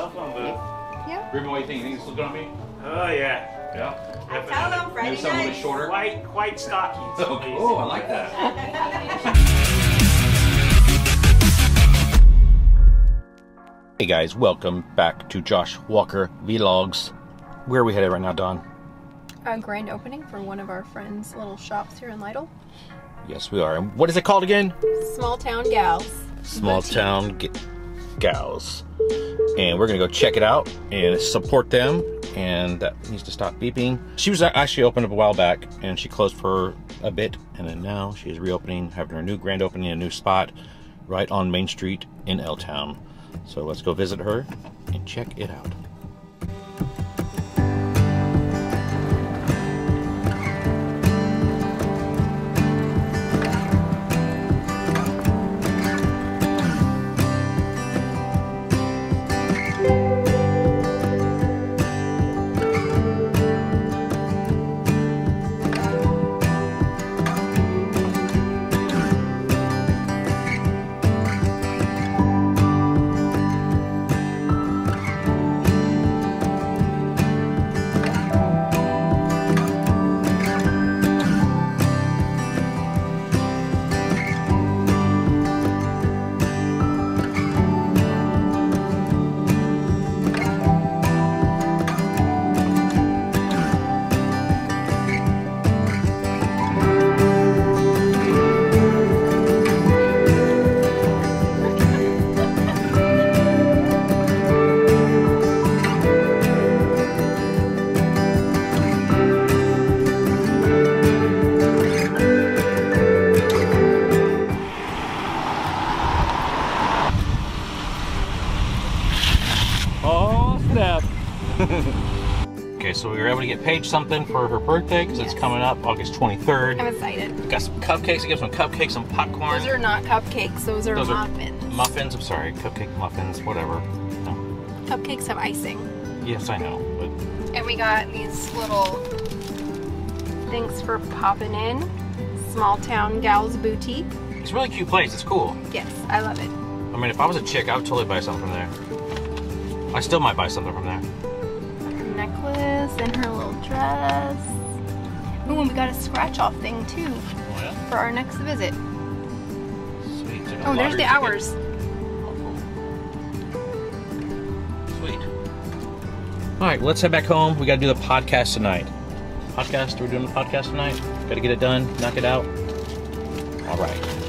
telephone booth. Yeah. Ruben, what do you think? You think it's looking at me? Oh, yeah. Yeah. I tell them Friday night. Maybe someone was shorter. White stockings. Oh, cool. I like that. Hey, guys. Welcome back to Josh Walker Vlogs. Where are we headed right now, Dawn? A grand opening for one of our friends' little shops here in Lytle. Yes, we are. And what is it called again? Small Town Gals. Small Boutique. Town Gals. And we're gonna go check it out and support them. And that needs to stop beeping. She was actually opened up a while back, and she closed for a bit, and then now she's reopening, having her new grand opening, a new spot right on Main Street in L Town. So let's go visit her and check it out. Okay, so we were able to get Paige something for her birthday because it's coming up August 23rd. I'm excited. We got some cupcakes. I got some cupcakes and popcorn. Those are not cupcakes. Those are muffins. Muffins. I'm sorry. Cupcake muffins. Whatever. No. Cupcakes have icing. Yes, I know. But... And we got these little things for popping in. Small Town Gal's Boutique. It's a really cute place. It's cool. Yes, I love it. I mean, if I was a chick, I would totally buy something from there. I still might buy something from there. Necklace and her little dress. Oh, and we got a scratch-off thing too for our next visit. Sweet. Oh, there's the ticket. Hours. Oh, cool. Sweet. All right, well, let's head back home. We got to do the podcast tonight. We're doing the podcast tonight. Got to get it done. Knock it out. All right.